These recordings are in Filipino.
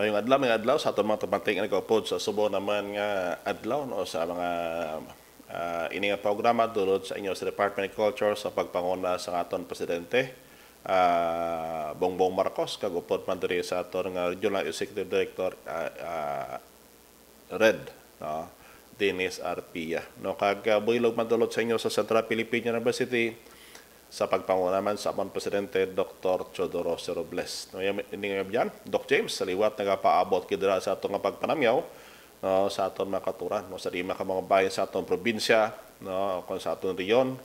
Mayong adlaw sa ato mga tabanting nagkaupod sa subo naman nga adlaw no sa mga ini nga programa dulod sa inyo sa Department of Culture sa pagpanguna sa aton presidente Bongbong Marcos kagupod man diri sa aton nga regional executive director Red no Dennis Arpia no kagabuilog man dulod sa inyo sa Central Philippine University sa pagpangunaman sa amon presidente Dr. Chodoro Serobles. No ining yan Doc James sa liwat nagapaabot kidra sa atong pagpanamyaw no sa aton makaturan no sa di maka mga bayan sa atong probinsya no kon sa atong rehiyon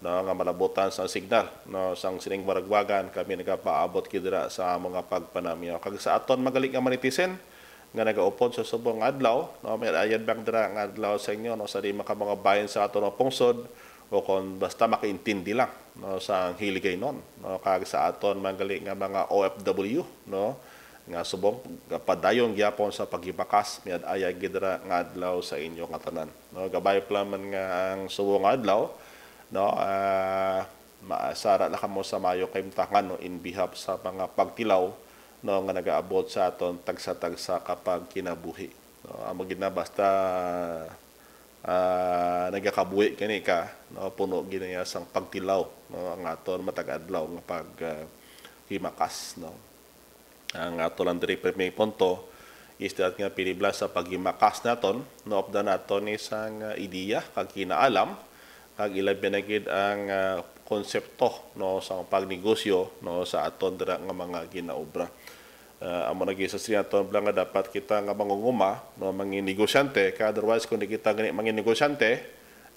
no nga malabutan sa signal no sang sining baragwagan kami nagapaabot kidra sa mga pagpanamyaw kag sa aton magaling nga manitisen nga nagaupod sa subong adlaw no may ayad bang dra nga adlaw sa inyo no sa di maka mga bayan sa atong pungsod o kon basta makaintindi lang no sa hiligay non no kag sa aton mangali nga mga OFW no nga subong padayon gyapon sa pagibakas miad aya gidra nga adlaw sa inyo nga tanan no gabay plan man nga ang subong adlaw no maasara la kamo sa mayo kaimtangan no in behalf sa mga pagtilaw no nga nagaabot sa aton tagsa-tagsa kapag kinabuhi no amo gid na basta nagakabuhi kani ka no puno ginaya sang pagtilaw no ang aton matag-adlaw nga pag himakas no ang aton lang diri premier punto is that nga pilibla sa paghimakas naton no upda naton isang ideya kag kinaalam kag ilabi na gid ang konsepto no sang pagnegosyo no sa aton dira nga mga ginaobra. Amo nagisasriyan to nga dapat kita nga mangunguma no mga negosyante kay otherwise kun di kita gani mga negosyante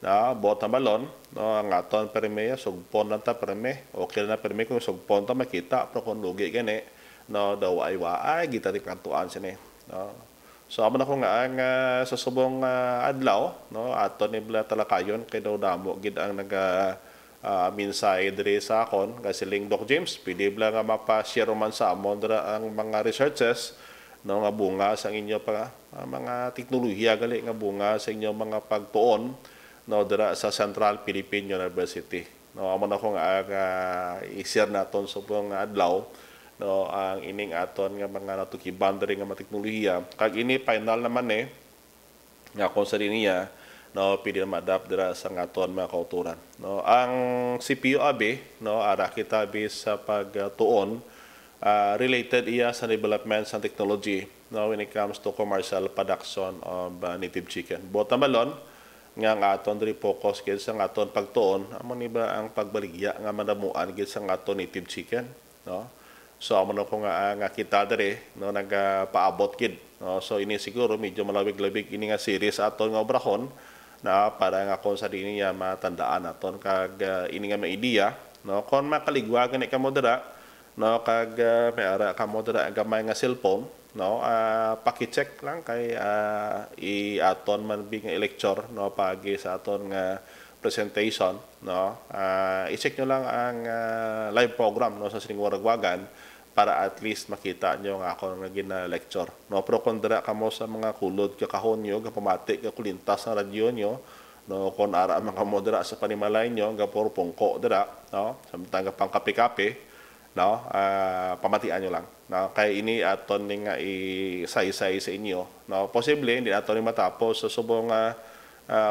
na bota balon no ang aton permeya sugpon na ta perme okay na perme kun sugpon ta makita pro kon lugi gani no daw ay waay kita di kantuan sini no so amo na ko nga ang sa subong adlaw no aton ibla talakayon kay daw damo gid ang naga minsay diri sa akon kasiling Doc James pili bla nga mapa-share man sa amon ang mga researches no nga bunga sa inyo pa mga teknolohiya gali nga bunga sa inyo mga pagtuon no dira sa Central Philippine University no amo na ko nga i-share naton subong adlaw no ang ining aton nga mga natukiban diri nga mga teknolohiya kag ini final naman nga kon sa niya no pili madap dira sa ngaton mga kauturan no ang CPUAB no ara kita bis sa pagtuon related iya sa development sa technology no when it comes to commercial production of native chicken botamalon nga ngaton diri focus gid sa ngaton pagtuon amo ni ba ang pagbaligya nga madamuan gid sa ngaton native chicken no so amo na ko nga kita diri no nagapaabot gid no so ini siguro medyo malawig-labig ini nga series aton nga obrahon na para nga kon sa dini ya matandaan naton kag ini nga may idea no kon makaligwa gani kamo dira no kag may ara kamo dira gamay nga cellphone no paki-check lang kay i-aton man big nga lecture no pagi sa aton nga presentation no i-check nyo lang ang live program no sa sining waragwagan para at least makita nyo nga ako nga gina-lecture no pero kung dira kamo sa mga kulod kakahon nyo kapamatik kakulintas na radyo nyo no kung ara man kamo dira sa panimalay nyo gapor pungko dira no samtang pang kape-kape no pamatian nyo lang no kay ini aton ni nga i-say-say sa inyo no posible hindi aton ni matapos sa subong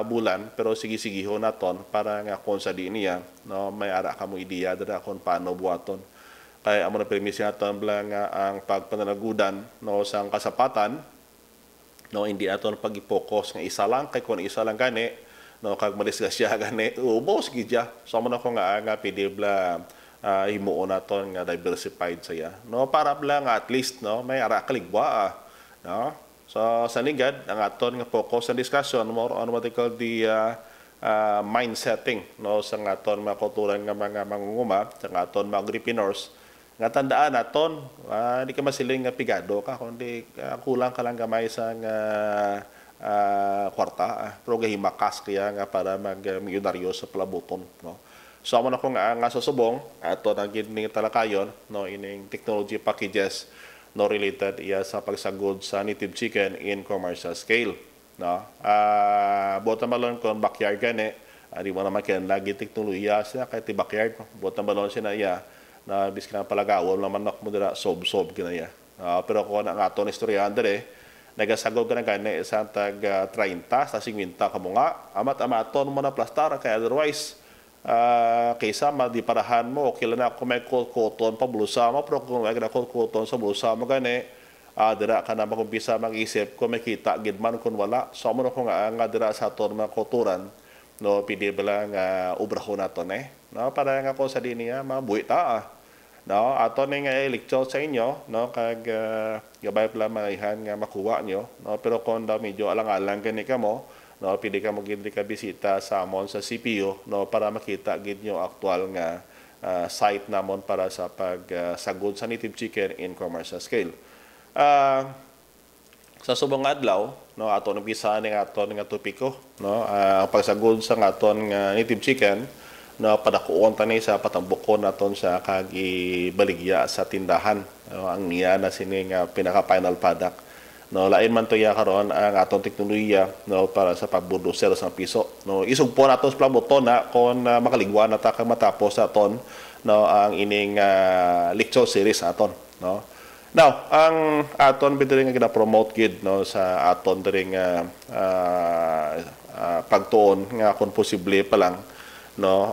bulan pero sige-sigiho naton para nga kon sa di niya no may ara kamo ideya dira kon paano buhaton kay amo na permiso aton bla nga ang pagpanalagudan no sang kasapatan no hindi aton pag-focus nga isa lang kay kon isa lang gani no kag madisgasya gani ubos gid ya so amo na ko nga pidi bla himuon naton nga diversified saya no para bla nga at least no may ara kaligwa no. So sa ligad, ang aton nga focus sa discussion more on what they call the mind setting no sa aton mga kulturan nga mga mangunguma, sa aton mga agripreneurs nga tandaan aton di ka masiling nga pigado ka kundi kulang ka lang gamay sa kwarta pero gahimakas kaya nga para mag-milyonaryo sa palabuton no. So amo na ko nga susubong aton ang gining talakayon no ining technology packages no related iya sa pagsagod sa native chicken in commercial scale no bottom balon kon backyard gani di mo naman kaya lagi teknolohiya siya kaya ti backyard bottom balon siya na iya na biskin ang palagawal naman nak mo dira sob-sob kinaya Pero ako na nga ito na istoryahan dali, nagasagol ka na gani isang tag-30 sa 50 ka mga, amat-amaton mo na plastara, kaya otherwise, kaysa madiparahan mo, kila na kung may koton pa bulusa mo, pero kung may koton sa bulusa mo gani, dira ka naman kung bisa mag-isip, kung may kita, gidman, kung wala, so mo na kung nga dira sa aton mga koturan, no, pidi bala nga ubraho na ito eh. No, para nga ko sa diniya, mabuhit no, ato nga lecture sa inyo, no, kag gabay pala maihan nga makuha nyo, no, pero kung daw medyo alang-alang gani ka mo, no, pwede ka magindi ka bisita sa amon sa CPU, no, para makita gid nyo aktual nga site namon para sa pagsagod sa native chicken in commercial scale. Sa subong adlaw, no, ato nagbisa ni aton nga topiko, no, pagsagod sa aton nga native chicken, na padakuon tani sa patambukon naton sa kagibaligya sa tindahan, no, ang niya na sini nga pinaka final product, no, lain man toya karon ang aton teknolohiya, no, para sa pagproduser sa piso, no, isugpon aton sa plabuton na kon makaligwa na ta kag matapos aton, no, ang ining lecture series aton, no. Now ang aton bidiri nga gina-promote gid, no, sa aton diri nga pagtuon nga kon posible pa lang, no,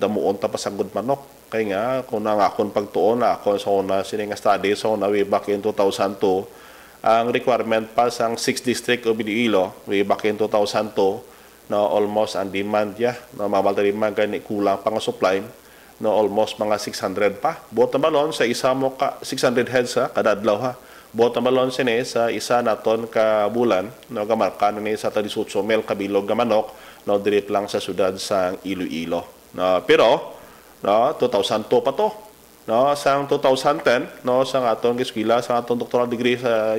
damuon ta pasagod manok kay nga kun nga akon pagtuon na ako sa una sini nga study so na way back in 2002 ang requirement pa sang 6 district of Iloilo way back in 2002 no almost ang demand ya no mabaltari man gani kulang pang supply no almost mga 600 pa buot naman sa isa mo ka 600 heads ha kada adlaw ha buot naman sini sa isa naton ka bulan no gamarkan ni sa 18 mil kabilog nga manok no direct lang sa sudad sa Iloilo. No, pero no 2002 pa to. No, sang 2010 no sang aton eskwela sang aton doctoral degree sa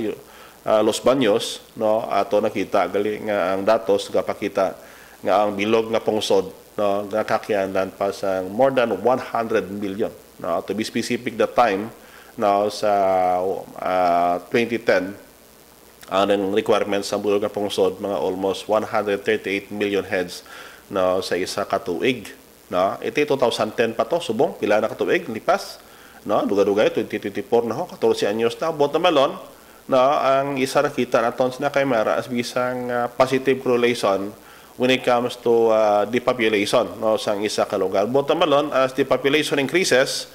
Los Baños no ato nakita gali nga ang datos gapakita nga ang bilog nga pungsod no nakakyanan pa sang more than 100 million. No, to be specific that time no sa 2010 ang requirements sa bulog ng pungsod mga almost 138 million heads no sa isa ka tuig no iti 2010 pa to subong pila na ka tuig lipas no duga-duga 2024 na ho 14 anyos na buot na malon no ang isa nakita naton sina kay mara as bisang positive correlation when it comes to depopulation no sang isa ka lugar buot na malon as depopulation increases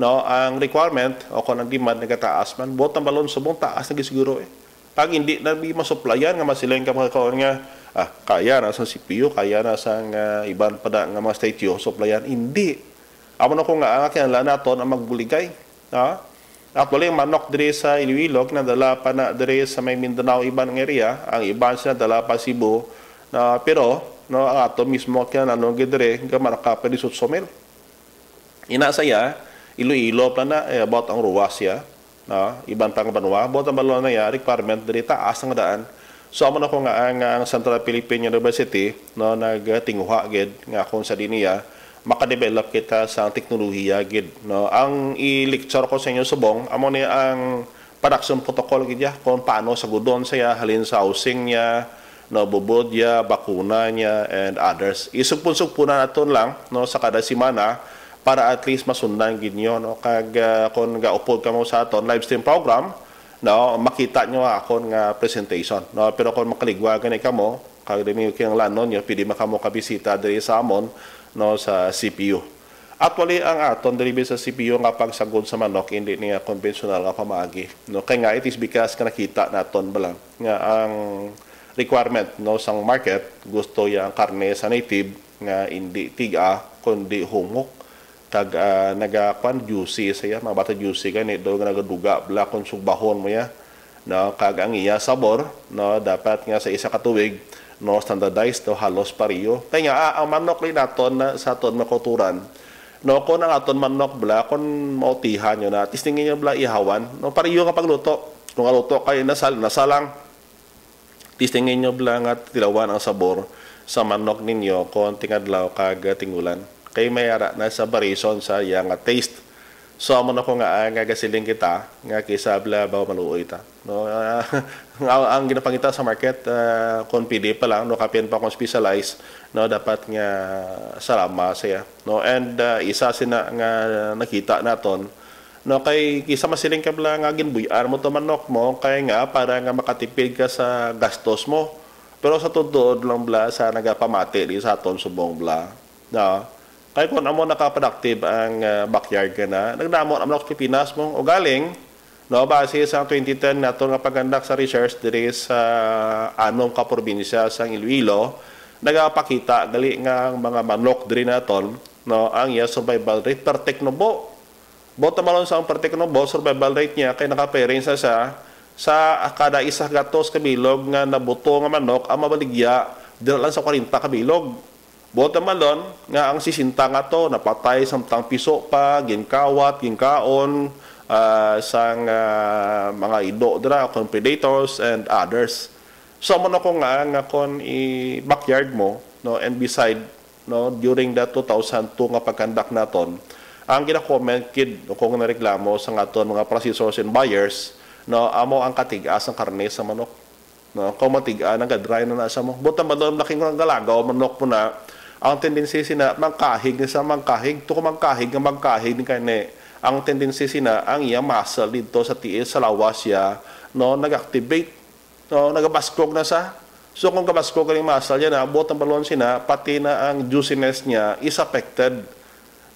no ang requirement o kon ang demand nagataas man buot na malon subong taas na gisiguro eh. Pag hindi na ma-supplyan nga masilain ka mga kaon nga kaya na sa CPU, kaya na sa iban pa nga mga statyo, supplyan, hindi. Amo na ko nga ang kinalan naton ang magbuligay. Actually, ang manok diri sa Iloilo, nadala pa na diri sa may Mindanao iban ng area, ang iban siya nadala pa Cebu, pero no, ang ato mismo kinalan diri, gamarka pa di sutsomil. Inasaya, Iloilo pa na, about ang ruwas siya. No, iban pang banwa, buot ang balon na ya, requirement diri taas ang daan. So amo na ko nga ang Central Philippine University no nagtinguha gid nga kon sa diniya makadevelop kita sa teknolohiya gid no. Ang i-lecture ko sa inyo subong amo ni ang production protocol gid ya kon paano sagudon saya halin sa housing niya, no bubod ya, bakuna niya and others. Isugpon-sugponan naton lang no sa kada semana para at least masundan gid nyo no kag kon ga-upload kamo sa aton live stream program no makita nyo akon nga presentation no pero kon makaligwa gani kamo kag dili kang lanon yo pidi makamo ka bisita diri sa amon no sa CPU. Actually ang aton diri sa CPU nga pagsagod sa manok hindi niya conventional nga pamaagi no kay nga it is because ka nakita naton balang nga ang requirement no sang market gusto ya ang karne sa native nga hindi tiga kundi humok tag nagapan juicy saya mga bata juicy gani do nagaduga bla kon sugbahon mo ya no kag ang iya sabor no dapat nga sa isa ka tuig no standardized to halos pareho kay nga ang manok li naton na sa aton makuturan no kon ang aton manok bla kon mautihan yo na testing niya bla ihawan no pareho ka pagluto kung luto kay nasalang testing niyo bla nga tilawan ang sabor sa manok ninyo kon tingadlaw kag tingulan kay mayara na sa variation sa yang taste. So amo na ko nga gasiling kita nga kisabla ba maluoy ta. No ang ginapangita sa market kon pili pa lang no kapian pa kon specialized no dapat nga salama saya. No and isa sina nga nakita naton No kay kisa masiling ka lang agin buyar mo to manok mo kay nga para nga makatipid ka sa gastos mo. Pero sa tuod lang bla sa nagapamati di sa aton subong bla. No. Kay kun amo nakaproductive ang backyard ka na. Nagdamo ang manok Pilipinas mo o galing no base sa 2010 nato nga pagandak sa research diri sa anong ka probinsya sang Iloilo nagapakita gali nga mga manok diri naton no ang iya survival rate per teknobo. Bota malon sa ang perteknobo, survival rate niya kay nakaparing sa kada isa gatos kabilog nga nabuto nga manok ang mabaligya dira lang sa 40 kabilog. Bota malon nga ang 60 nga to napatay samtang piso pa ginkawat ginkaon sang mga ido dira kon predators and others. So mo na ko nga kon i backyard mo no and beside no during the 2002 nga pagkandak naton. Ang gina-comment kid kung nareklamo sa ngaton mga processors and buyers no amo ang katigas ang karne sa manok no kung matigaan ang gadry na nasa mo buta madam laking galagaw manok po na ang tendency sina mangkahig sa mangkahig to kumangkahig nga mangkahig ni kane ang tendency sina ang iya muscle dito sa tiis sa lawas ya no nagactivate no nagabaskog na sa so kung gabaskog ang muscle ya na buta balon sina pati na ang juiciness niya is affected.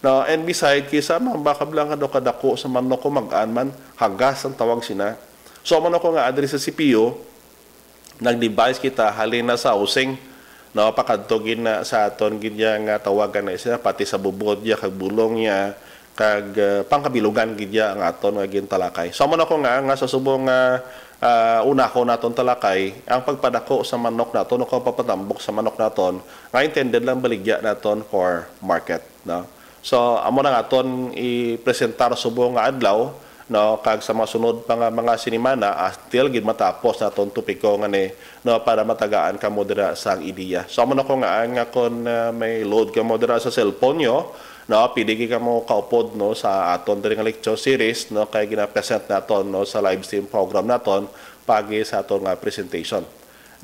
No, and beside, kisa mabakablang ano kadako sa manok ko mag-anman, hagas ang tawag sina. So, manok ko nga address sa CPU, nag-device kita, halin na sa housing, no, pakadtogin na sa aton, ganyan nga tawagan na isa, pati sa bubod niya, kagbulong niya, pangkabilugan, ganyan ang aton, ganyan talakay. So, manok ko nga sa subong una ko naton talakay, ang pagpadako sa manok naton, o papatambok sa manok naton, nga intended lang baligya naton for market, no. So, amo na nga aton i-presentar subong nga adlaw no kag sa masunod pa nga mga sinimana until gid matapos naton topiko nga ni no para matagaan kamo dira sang ideya. So amo na ko nga kon may load kamo dira sa cellphone yo no pidigi kamo kaupod no sa aton diri nga lecture series no kay gina-present naton no sa live stream program naton pagi sa aton nga presentation.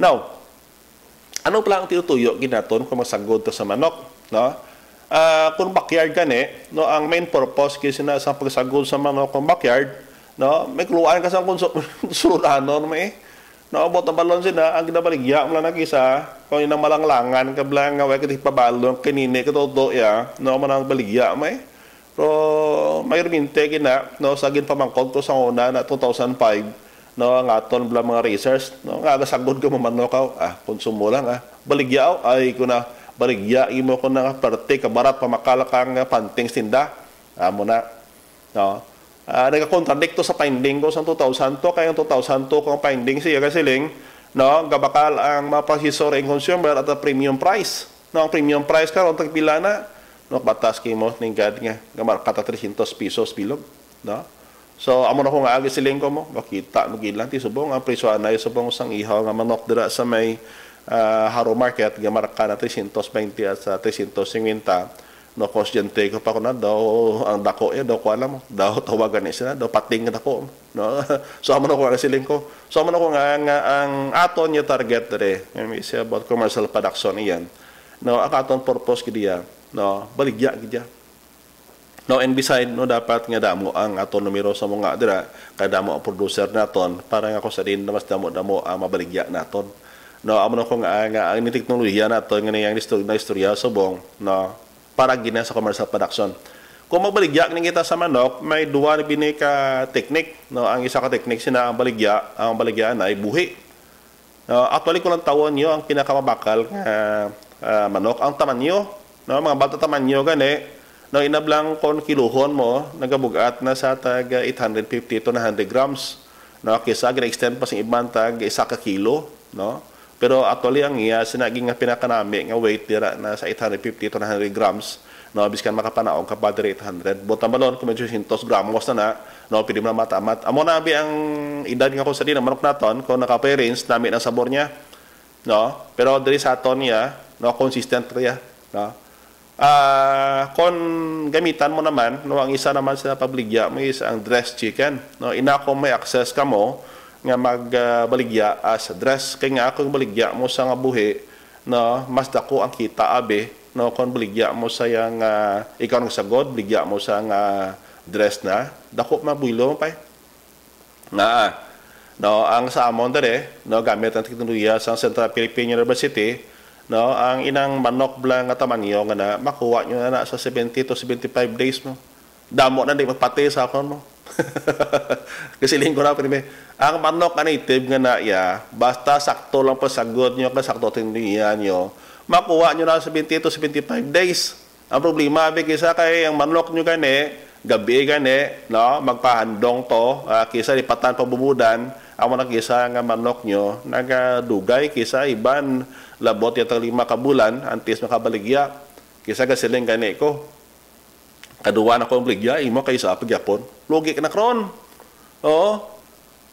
Now, ano pala ang tinutuyo ginaton kung masanggod to sa manok no? Kung backyard ka no, ang main purpose kasi na sa pagsagol sa manok kung backyard, no, may kluan ka sa konsulano, no, may, no, botang balon sina, ang ginabaligya, mula nag-isa, kung yun ang malanglangan, kablang, away, katipabalon, kinine, katoto, ya, no, manang baligya, may, pero, may ruminte, kina, no, sa ginpamangkot ko sa una, na 2005, no, ang aton, blang mga racers, no, nga, sagod ka mamanok, konsumo lang, baligya, ay, kuna, barigya imo ko na parte kabarat pamakalakang panting sinda amo na no nagkontradikto sa finding ko sa 2000 to kay ang 2000 to kung finding siya kasi ling no gabakal ang maprocessor ang consumer at a premium price no ang premium price karon tagpila na no batas kimo ninggad nga gamarkata 300 pesos bilog no so amo na ko nga agi siling ko mo makita mo gilang ti subong ang presyo anay subong sang ihaw nga manok dira sa may haro market gamarka na 320 at sa 350 no kosyente ko pa ko na daw ang dako eh daw ko alam daw tawagan isa daw pating dako no so amo na ko nga siling ko so amo na ko nga ang aton niya target dire is about commercial production iyan no akaton purpose gidiya no baligya gidiya no and beside no dapat nga damo ang aton numero sa mga dira kadamo ang producer naton para nga ko sa din mas damo ang mabaligya naton. No, amo na ko nga ang teknolohiya nato nga niyang istorya subong no para gina sa commercial production. Kung magbaligya ning kita sa manok, may duwa bini ka technique no ang isa ka technique sina ang baligya na ay buhi. No, actually ko lang tawon niyo ang pinakamabakal nga manok ang tamanyo no mga bata tamanyo gani no inablang kon kiluhon mo nagabugat na sa tag 850 to 100 grams no kaysa gina-extend pa sing ibang tag isa ka kilo no. Pero actually ang iya sinaging nga pinakanami nga weight dira na sa 850 to 100 grams no biskan makapanaog ka pa dira 800 botang balon kung medyo 100 gramos na no pwede man matamat amo na abi ang edad nga ko sa din manok naton kung nakaparents dami ang sabor niya no pero diri sa aton niya no consistent niya no kon gamitan mo naman no ang isa naman sa pabligya mo is ang dressed chicken no ina ko may access kamo nga magbaligya as dress kay nga kung baligya mo sa nga buhi no mas dako ang kita abe no kon baligya mo sa yang ikaw nga sagod baligya mo sa nga dress na dako mabuilo pay na no ang samon dere no gamit ang teknolohiya sa Central Philippine University no ang inang manok blang at tamanyo nga na makuha nyo na sa 70 to 75 days mo damo na di magpatay sa akon mo kasi linggo na primer ang manok na native nga na ya basta sakto lang po sagot nyo kasi sakto teknolohiya nyo makuha nyo na sa 70 to 75 days. Ang problema kaysa kay ang manok nyo gani gabi gani no magpahandong to kaysa lipatan pabubudan ang manok kaysa nga manok nyo nagadugay kaysa iban labot yata 5 kabulan antes makabaligya kaysa gasiling gani ko kaduwa na ko ang baligya imo kaysa pagyapon logik na kron oo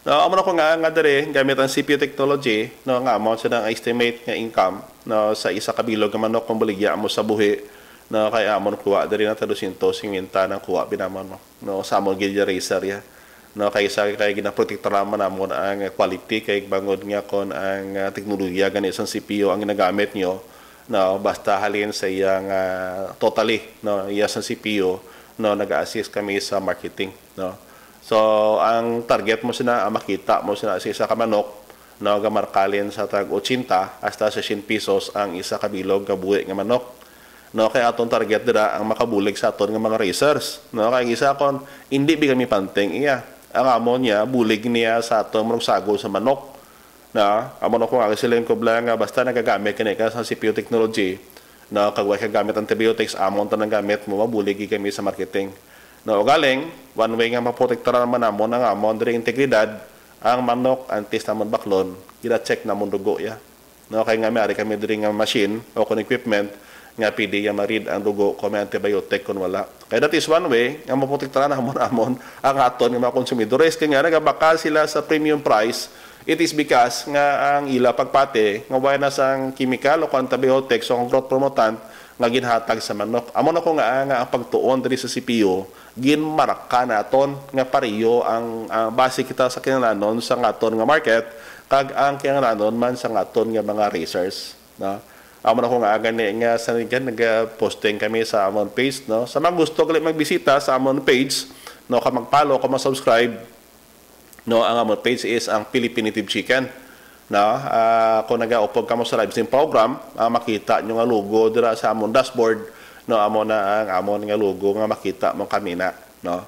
no amo na ko nga dere gamit ang CPU technology no nga amo sa nang estimate nga income no sa isa kabilog nga manok kung baligya mo sa buhi no kaya amon kuha dari na 250 nang kuha binamon mo no samon gid racer ya no kaysa kay ginaprotektahan man amon ang quality kay bangod nga kon ang teknolohiya gani sa CPU ang ginagamit nyo no basta halin sa iyang totally no iya sa CPU no nag-assist kami sa marketing no so ang target mo sina makita mo sina sa isa ka manok no gamarkalin sa tag 80 hasta 100 pesos ang isa ka bilog nga buhi nga manok. No kay aton target dira ang makabulig sa aton nga mga racers. No kay isa kon indi bi kami panting iya. Ang amon niya bulig niya sa aton mga sago sa manok. Na amon ko ang siling ko blang basta nagagamit kini ka sa CPU technology. No kag wa ka gamit antibiotics amon ta nang gamit mo mabulig kami sa marketing. No galing one way nga maprotektaran man amon ang amon diri integridad ang manok antes namon baklon. Gila check namon dugo ya. No kay nga may ari kami diri nga machine o kon equipment nga pidi yung marid ang dugo kung may antibiotic kung wala. Kaya that is one way ang maprotektahan amon-amon ang aton ng mga konsumidores. Kaya nga nagabakal sila sa premium price. It is because nga ang ila pagpate nga wala na sa chemical o antibiotic so ang growth promotant nga ginhatag sa manok. Amon ako nga ang pagtuon diri sa CPU ginmaraka naton nga pareho ang base kita sa kinalanon sa aton nga market kag ang kinalanon man sa aton nga mga research na amon ako nga gani nga sa nag-posting kami sa amon page no sa mga gusto gali magbisita sa amon page no ka mag-follow ka mag-subscribe no ang amon page is ang Philippine Native Chicken no kung nag-upog ka mo sa live stream program makita nyo nga logo dira sa amon dashboard no amon na ang amon nga logo nga makita mo kami na no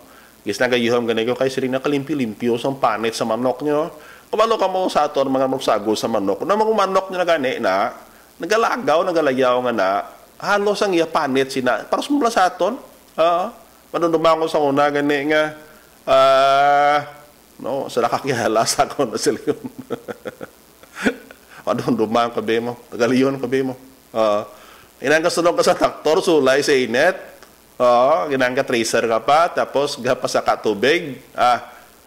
is nagayuhom gani ko kay siri na kalimpi-limpyo sang panit sa manok nyo kumalo ka mo sa aton mga magsago sa manok na mga manok nyo na gani na nagalagaw, nagalayaw nga na halos ang iya panit sina para sumula sa aton manunumang ko sa una gani nga no, sa nakakihalas ako na sila yun manunumang kabi mo nagaliyon kabi mo inangkasunod ka sa traktor sulay sa inet ginangka tracer ka pa tapos gapasaka tubig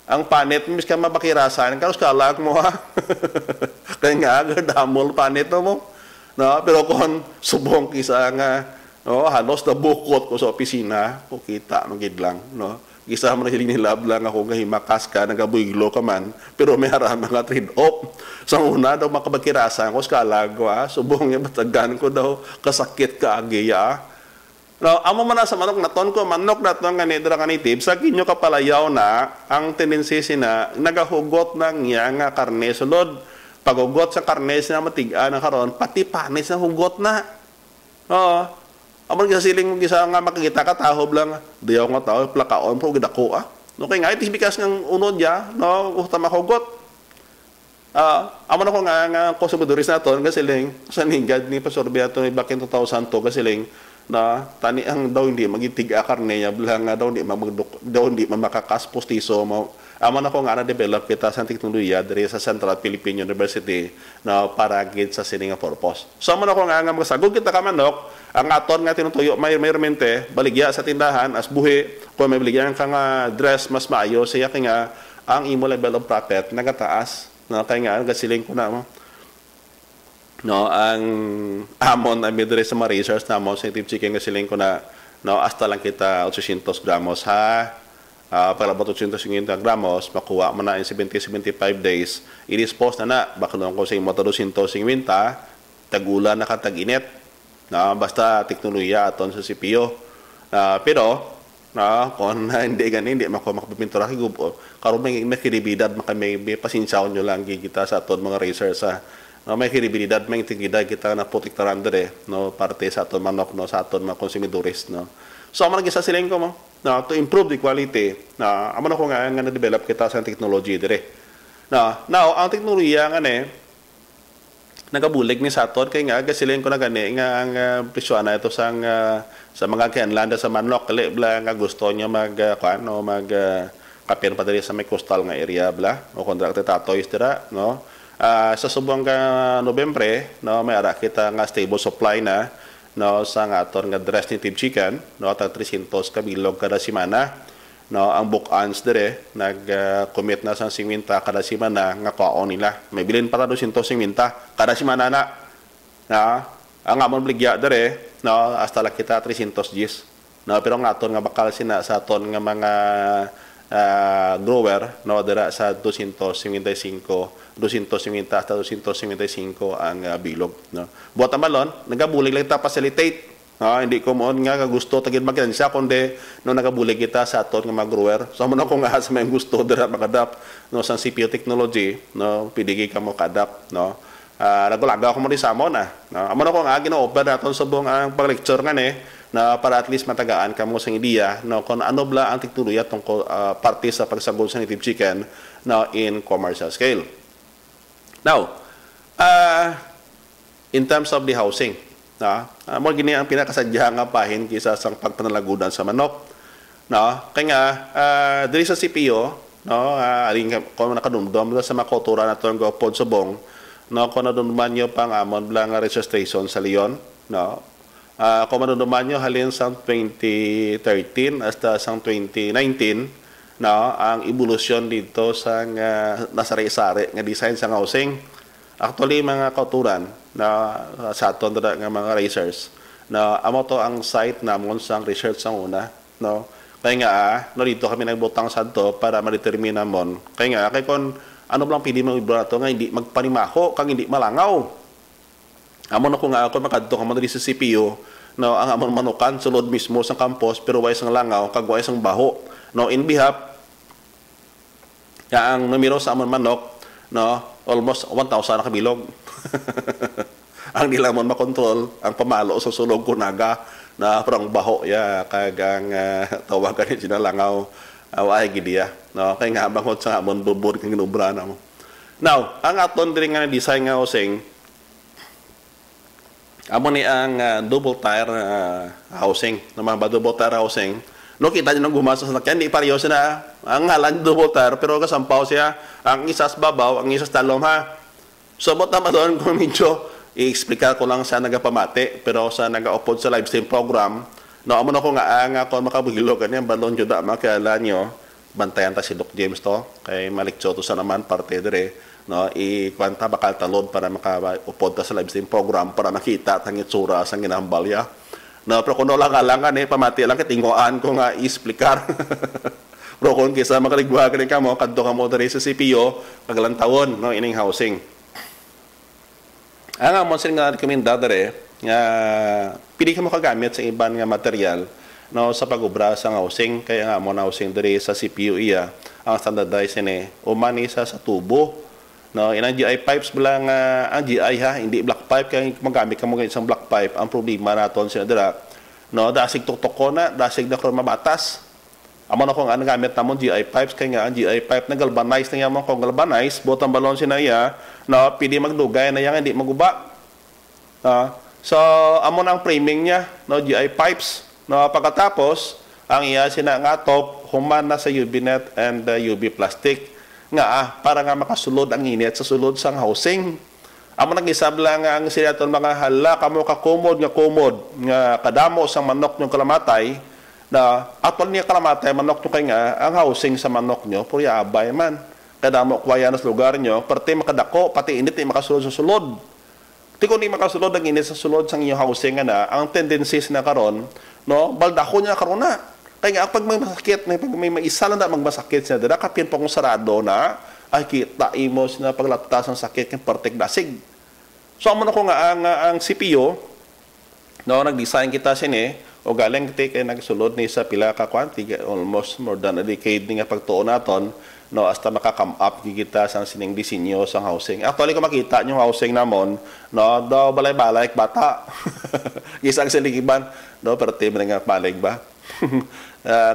ang panit, miska mapakirasan, karos kalag mo ha. Kaya nga, damol panit mo. No, pero kung subong kisa nga, no, halos na bukot ko sa opisina, kukita, magid lang. No? Kisa mo na hiling nilab lang ako, himakas ka, nagabuiglo ka man, pero may harama nga trade-off. Sa una daw, makapakirasan ko, kalag ko ha, subong yung batagan ko daw, kasakit ka agiya. No, amo man sa manok naton ko manok naton nga nidra ka native sa kinyo kapalayaw na ang tendency sina nagahugot nang iya nga karne sulod pagugot sa karne sina matigaan na karon pati panis na hugot na oo amo gisiling mo gisa nga makikita ka tahob lang diaw nga tahob plakaon pro gidako no kay nga it is because ng unod ya no utama hugot amo na ko nga konsumidoris naton gasiling sa ningad ni pasorbiato ni back in 2000 to gasiling na tani ang daw hindi magitig akarne niya blang daw hindi magdok daw hindi mamakakas postiso mo amon ako nga na develop kita sa teknolohiya diri sa Central Philippine University na para gid sa sining purpose so amon ako nga magsagog kita ka manok ang aton nga tinutuyo mayormente baligya sa tindahan as buhi kung may baligyan ka nga dress mas maayo siya kay nga ang imo level of profit nagataas na kay nga gasiling ko na mo no ang amon na midre sa mga research na amon sa native chicken kasi ko na no hasta lang kita 800 gramos ha para ba 850 gramos makuha mo na in 70-75 days i-dispose na baklong ko sa imo 250 tagula na katag-init na basta teknolohiya aton sa CPU pero na kon na hindi ganin hindi mako makapipintura kay gubo karon may kredibilidad maka may pasensyaon nyo lang kita sa aton mga racer sa may kredibilidad may tingida kita na protektaran dere no parte sa aton manok no sa aton mga consumidores no so amang gisasiling ko mo na to improve the quality na amano ko nga nga develop kita sa technology dere na now ang teknolohiya nga ne nagabulig ni sa aton kay nga gasiling ko na gani nga ang presyoana ito sang sa mga kanlanda sa manok kali bla nga gusto niya kapir pa diri sa may coastal nga area bla o contracted tatoys dira no sa subong ka Nobyembre no may ara kita nga stable supply na no sa nga aton nga dress native chicken no ta 300 ka bilog kada semana no ang book ans dere nag commit na sang 50 kada semana nga kao nila may bilin para 250 kada semana na ang amon bligya dere no hasta la kita 300 gis no pero nga aton nga bakal sina sa aton nga mga grower no dira sa 250 hasta 255 ang bilog no buat amalon nagabulig lang ta facilitate hindi ko moon nga gusto tagid magkensya kundi no nagabulig kita sa aton nga mga grower so man ko nga sa may gusto dira makadap no sa CPU technology no pidigi ka mo kadap no nagulaga ako mo rin sa amon amon ako nga gina-open natin subong ang pag-lecture nga na para at least matagaan ka mo sa idea no, kung ano bla ang teknolohiya tungkol parte sa pagsabog sa native chicken no, in commercial scale. Now, in terms of the housing, amon gini ang pinakasadya nga pahin kisa sa pagpanalagudan sa manok. No, kaya nga, diri sa CPO, aling kung nakadumdum sa mga kultura na itong gopod subong no kung nadunuman nyo pang amon blang research station sa Leon no kung nadunuman nyo halin sa 2013 hasta sa 2019 no ang evolusyon dito sa nasari-sari nga design sa housing actually mga kauturan na sa aton nga mga racers na amo to ang site namon sa research sa una no kaya nga no dito kami nagbutang sa to para ma-determine namon kaya nga kay kon ano bang pili mo ibrato nga hindi magpanimaho kang hindi malangaw. Amon ako nga ako makadto ka man diri sa CPU no ang amon manukan sulod mismo sa campus pero way sang langaw kag way sang baho. No in behalf ang numero sa amon manok no almost 1,000 ka bilog. Ang dili man makontrol ang pamalo sa sulog kunaga na parang baho ya kag ang tawagan ni sinalangaw. Away gidi ya. No, kay nga bangod sa amon bubur kang ginubra na mo. Now, ang aton diri nga design nga housing amon ni ang double tier housing, na mga double tier housing. No kita nyo nang gumasa sa nakyan, di pareho na ang ngalan double tier pero kasampaw siya ang isas babaw, ang isas talom ha. So bot na doon ko medyo i-explicar ko lang sa nagapamate pero sa naga-upload sa live stream program no, amo na ko nga ako makabugilog kanya balon jud ama kala nyo bantayan ta si Doc James to kay maliktsyo to sa naman parte dire no ikwanta bakal talod para makaupod ta sa live stream program para makita tang itsura sa ginambalya no pero kuno lang kalangan pamati lang kitingoan ko nga i-explicar bro kon kaysa makaligwa kani kamo kadto kamo dire sa CPO kaglantawon no ining housing ang amon sing nga rekomenda dire nga pili ka mo kagamit sa iban nga material no sa pagobra sa housing kaya nga mo na housing diri sa CPU iya ang standardized ni umani sa tubo no inang GI pipes bilang ang GI ha hindi black pipe kaya magamit ka mo isang black pipe ang problema naton sina dira no dasig tuktok na dasig na ko mabatas amo na ko nga nagamit namon GI pipes kaya nga ang GI pipe na galvanized na yamon ko galvanized botang balon sina iya no pili magdugay na yang hindi maguba so, amo nang framing niya, no GI pipes. No pagkatapos, ang iya sinangatop human na sa UV net and UV plastic nga para nga makasulod ang init sa sulod sang housing. Amo nang isabla nga ang sinaton mga hala kamo ka kumod nga kadamo sang manok nyo kalamatay na atol niya kalamatay manok nyo kay nga ang housing sa manok nyo puri abay man kadamo kwayan sa lugar nyo perti makadako pati init ay makasulod sa sulod. Tiko ni makasulod ang init sa sulod sang inyong housing na ang tendencies na karon no baldako niya karon na kaya nga pag may masakit na pag may maisa na magmasakit siya dada kapin pa kung sarado na ay kita imo sina paglaptas ang sakit kang pertek dasig so amo na ko nga ang CPO no nagdesign kita sini o galing ti kay nagsulod ni sa pila ka kwanti almost more than a decade nga pagtuon naton no hasta makakam up kita sang sining disenyo sang housing. Actually ko makita yung housing namon no do balay-balay bata. Gisang siligiban do perti nga balik ba.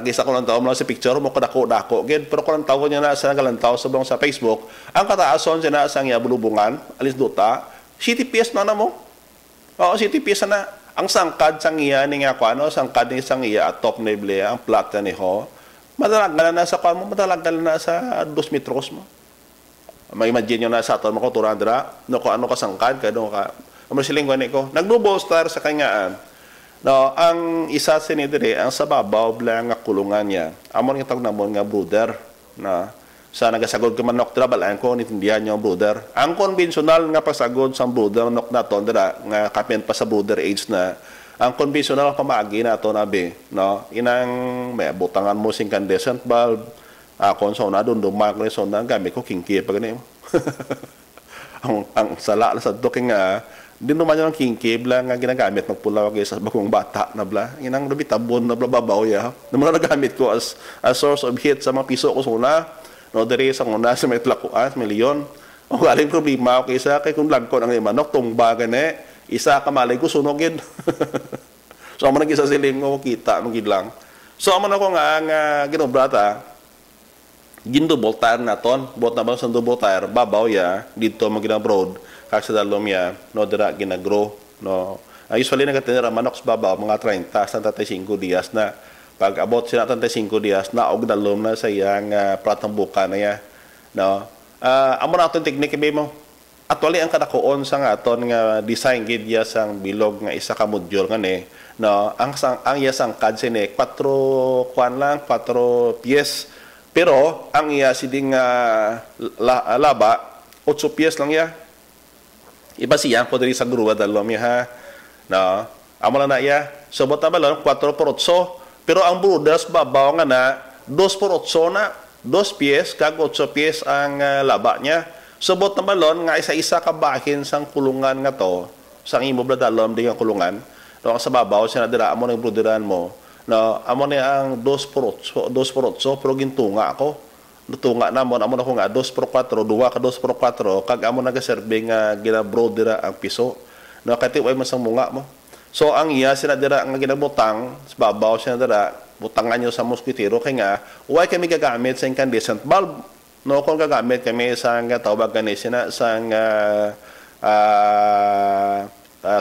Gisa ko lang taon lang sa picture mo kadako-dako gid pero ko lang taon niya na sa galantaw sa sa Facebook ang kataason siya na sang yabulubungan alis duta CTPS na na mo. Oo CTPS na. Ang sangkad sang iya ni nga kuano, sangkad ni sang iya at top neble ang plata ni ho. Madalagala na sa kuan mo, madalagala na sa 2 metros mo. Mag-imagine nyo na sa aton mo ko, turandra, no ko ano ka sangkad, kano ka. Amasiling ko ni ko, nagdubo star sa kangaan. No, ang isa sinidire, ang sababaw bla nga kulungan niya. Amon nga tag namon nga brother na sa nagasagod ka manok tra balaan ko nitindihan nyo brother. Ang konvensyonal nga pasagod sa brother nok naton dira nga kapin pa sa brother age na ang konvensyonal pamaagi naton abi no inang may butangan mo sing incandescent bulb akon so na dun dumak ni so na gamit ko kinki pa gani ang sala sa doking nga din naman yung kinki bla nga ginagamit magpulawag sa bagong bata na bla inang lubitabon na bla babaw ya naman nagamit ko as a source of heat sa mga piso ko so na no dere sa una sa may tlakuan milyon o galing problema o kaysa kay kung lagkon ang manok tumba gani isa ka malay ko sunogin so man gisa siling mo kita mo gid lang so man ako nga ginobrata gindubol tire naton bot na bang sa dubol tire babaw ya dito magina broad kasi dalom ya no dira ginagrow no usually nagatinira manok sa babaw mga 30 sa 35 dias na pag abot sila 35 dias na og dalom na sa iyang platang buka na ya no amo na aton teknik ibe mo actually ang kadakoon sa nga aton nga design gid ya sang bilog nga isa ka modyol ngani no ang iya sang kadse ni 4 kwan lang 4 pies pero ang iya siding laba 8 pies lang ya iba siya ko diri sa gruwa dalom ya ha no amo na ya so botabalon 4 por 8. Pero ang brooders babaw nga na 2 por 8 na 2 pies kag 8 pies ang laba niya. Subot na balon nga isa-isa kabahin sang kulungan nga to sang imo bladalom di nga kulungan. No sa babaw sina dira amo nang brooderan mo. No amo ni ang 2 por 8 pero gintunga ako. Nutunga namon amo na ko nga 2 por 4 2 ka 2 por 4 kag amo nagaserve nga gina-broodera ang piso. No katiway man sang munga mo. So ang iya sinadira nga ginabutang sa babaw sinadira butangan nyo sa moskitero kay nga why kami gagamit sa incandescent bulb no kung gagamit kami sa nga tawag gani sina sang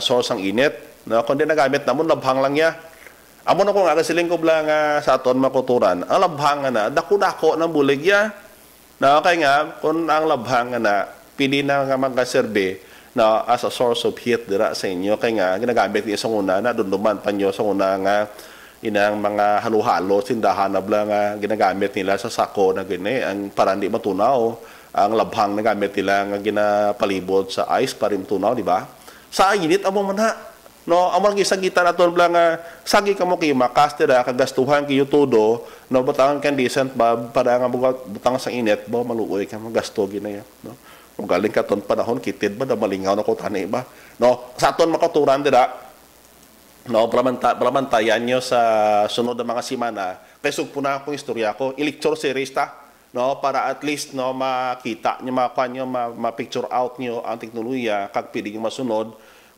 source ang init no kung di nagamit namon labhang lang ya amo na ko nga siling ko bla nga sa aton makuturan ang labhang na dako-dako nang bulig ya no kay nga kun ang labhang na pili na nga magaserbe na as a source of heat dira sa inyo kay nga ginagamit ni sa una na dunduman panyo sa una nga inang mga halo-halo sindahan na bla nga ginagamit nila sa sako na gani ang para hindi matunaw ang labhang nagamit nila nga ginapalibot sa ice para matunaw di ba sa init amo man ha no amo gi sagitan aton bla nga sagi kamo kay makas dira kagastuhan kiyo todo no butangan kan decent para nga butang sa init ba maluoy kamo gasto ginaya no kung galing katon panahon kitid ba na malingaw na ko tani ba no sa aton makaturan dira no bramantayan nyo sa sunod na mga simana kaysug puna akong istorya ko i-lecture si Rista no para at least no makita nyo makuha ma-picture out nyo ang teknolohiya kag pwede nyo masunod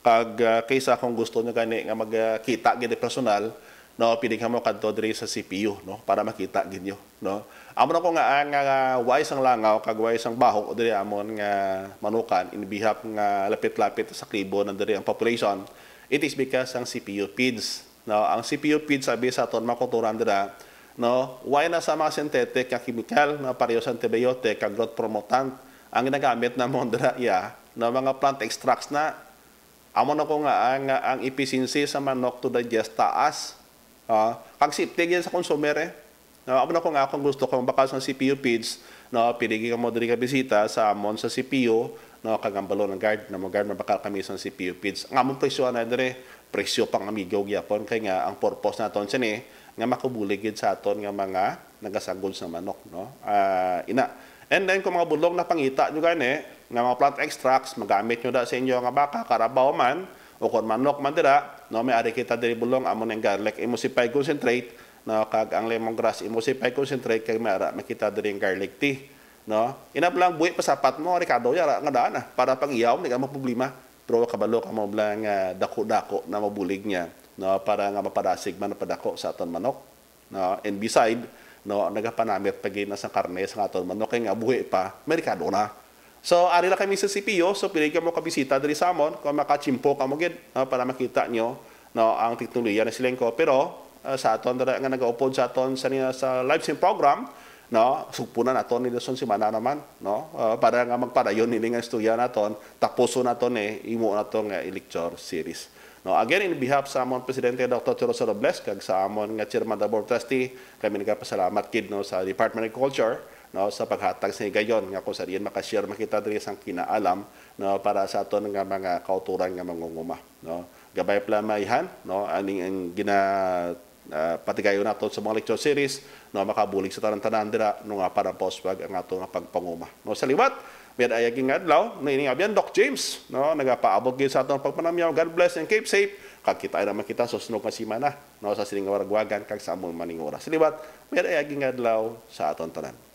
kag kaysa kung gusto nyo gani nga magkita gani personal no pwede ka mo kadto diri sa CPU no para makita gid nyo no amo na ko nga way sang langaw kag way sang bahok diri amon nga manukan in behalf nga lapit-lapit sa kribo na diri ang population it is because ang CPU feeds no ang CPU feeds abi sa aton makuturan dira no way na sa mga synthetic nga chemical na pareho sa antibiotic kag growth promotant ang ginagamit namon dira ya no mga plant extracts na amo na ko nga ang efficiency sa manok to digest taas. Kag siptig yan sa consumer amo na ko nga kung gusto kong bakas ng CPU feeds no pirigi ka mo diri ka bisita sa amon sa CPU no kagambalon ang guard na mag-guard mabakal kami sa CPU feeds ang amon presyo na dere presyo pang amigo gyapon kay nga ang purpose naton sini nga makubulig gid sa aton nga mga nagasagol sa manok no ina and then kung mga bulog na pangita nyo gani nga mga plant extracts magamit nyo da sa inyo nga baka karabaw man o kon manok man dira No, may ari kita diri bulong amon ang garlic imo sipay concentrate, no, kag ang lemongrass imo sipay concentrate kag may kita diri ang garlic tea, no. Inap lang buhi pasapat mo Ricardo yara ngadaan para pangyaw ni ka mo problema. Pero kabalo ka mo lang dako-dako na mabulig niya, no, para nga mapadasig man padako sa aton manok, no. And beside, no, nagapanamit pagin na sa karne sa aton manok kay nga buhi pa merikado na. So, ari lang kami sa CPO, so pili ka mo kabisita dari Samon, kung makachimpo ka mo gid, no, para makita nyo, no, ang teknolohiya na silang ko. Pero, sa aton, nga nag-upload sa aton sa live stream program, no, sugpunan aton nila son simana naman, no, para nga magpadayon nila nga istorya naton, tapuso naton imo naton nga i-lecture series. No, again, in behalf sa amon Presidente Dr. Chodoro Serobles, kag sa amon nga Chairman of the Board Trustee, kami nagpasalamat kid, no, sa Department of Culture, no, sa paghatag sa higayon nga kung saan makashare makita diri sang kinaalam, no, para sa aton nga mga kauturan nga mangunguma, no. Gabay plamayhan, no, aning ginapatigayon nato sa mga lecture series, no, makabulig sa tanan-tanan dira, no, nga para poswag ang ato nga pagpanguma, no. Sa liwat biad ayag nga adlaw niini abyan Doc James, no, nagapaabot gyud sa aton pagpanamyaw. God bless and keep safe. Kakita ay naman kita susunod na simana, no, sa silingawaragwagan kag sa among maning oras. Sa liwat biad ayag nga adlaw sa aton tanan.